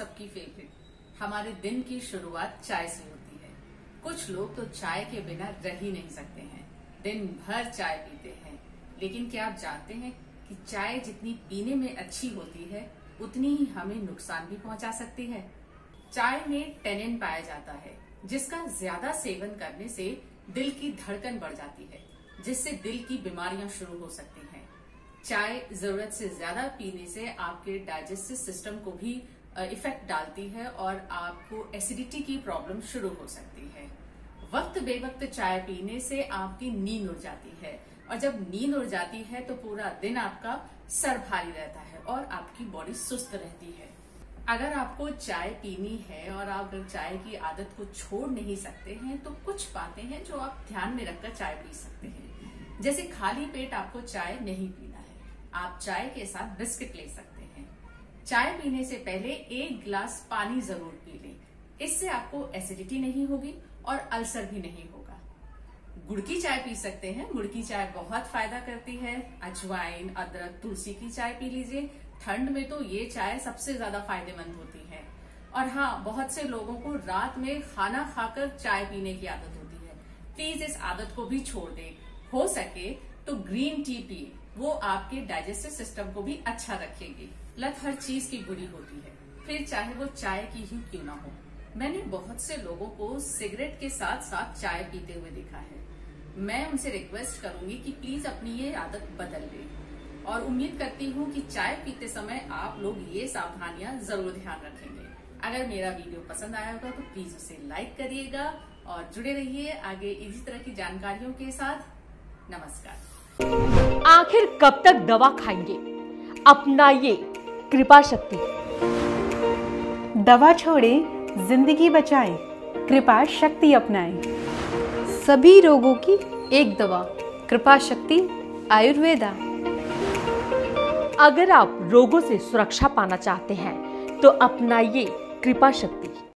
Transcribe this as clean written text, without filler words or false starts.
सबकी फेवरेट, हमारे दिन की शुरुआत चाय से होती है। कुछ लोग तो चाय के बिना रह ही नहीं सकते हैं, दिन भर चाय पीते हैं। लेकिन क्या आप जानते हैं कि चाय जितनी पीने में अच्छी होती है उतनी ही हमें नुकसान भी पहुंचा सकती है। चाय में टेनिन पाया जाता है जिसका ज्यादा सेवन करने से दिल की धड़कन बढ़ जाती है, जिससे दिल की बीमारियां शुरू हो सकती हैं। चाय जरूरत से ज्यादा पीने से आपके डाइजेस्टिव सिस्टम को भी इफेक्ट डालती है और आपको एसिडिटी की प्रॉब्लम शुरू हो सकती है। वक्त बेवक्त चाय पीने से आपकी नींद उड़ जाती है और जब नींद उड़ जाती है तो पूरा दिन आपका सर भारी रहता है और आपकी बॉडी सुस्त रहती है। अगर आपको चाय पीनी है और आप चाय की आदत को छोड़ नहीं सकते हैं तो कुछ बातें हैं जो आप ध्यान में रखकर चाय पी सकते हैं। जैसे खाली पेट आपको चाय नहीं पीना है, आप चाय के साथ बिस्किट ले सकते हैं। चाय पीने से पहले एक गिलास पानी जरूर पी लें, इससे आपको एसिडिटी नहीं होगी और अल्सर भी नहीं होगा। गुड़ की चाय पी सकते हैं, गुड़ की चाय बहुत फायदा करती है। अजवाइन, अदरक, तुलसी की चाय पी लीजिए। ठंड में तो ये चाय सबसे ज्यादा फायदेमंद होती है। और हाँ, बहुत से लोगों को रात में खाना खाकर चाय पीने की आदत होती है, प्लीज इस आदत को भी छोड़ दें। हो सके तो ग्रीन टी पिए, वो आपके डाइजेस्टिव सिस्टम को भी अच्छा रखेगी। लत हर चीज की बुरी होती है, फिर चाहे वो चाय की ही क्यों ना हो। मैंने बहुत से लोगों को सिगरेट के साथ साथ चाय पीते हुए देखा है। मैं उनसे रिक्वेस्ट करूंगी कि प्लीज अपनी ये आदत बदल लें और उम्मीद करती हूँ कि चाय पीते समय आप लोग ये सावधानियां जरूर ध्यान रखेंगे। अगर मेरा वीडियो पसंद आया होगा तो प्लीज उसे लाइक करिएगा और जुड़े रहिए आगे इसी तरह की जानकारियों के साथ। नमस्कार। आखिर कब तक दवा खाएंगे? अपनाइए कृपा शक्ति। दवा छोड़े, जिंदगी बचाएं, कृपा शक्ति अपनाएं। सभी रोगों की एक दवा, कृपा शक्ति आयुर्वेदा। अगर आप रोगों से सुरक्षा पाना चाहते हैं तो अपनाइए कृपा शक्ति।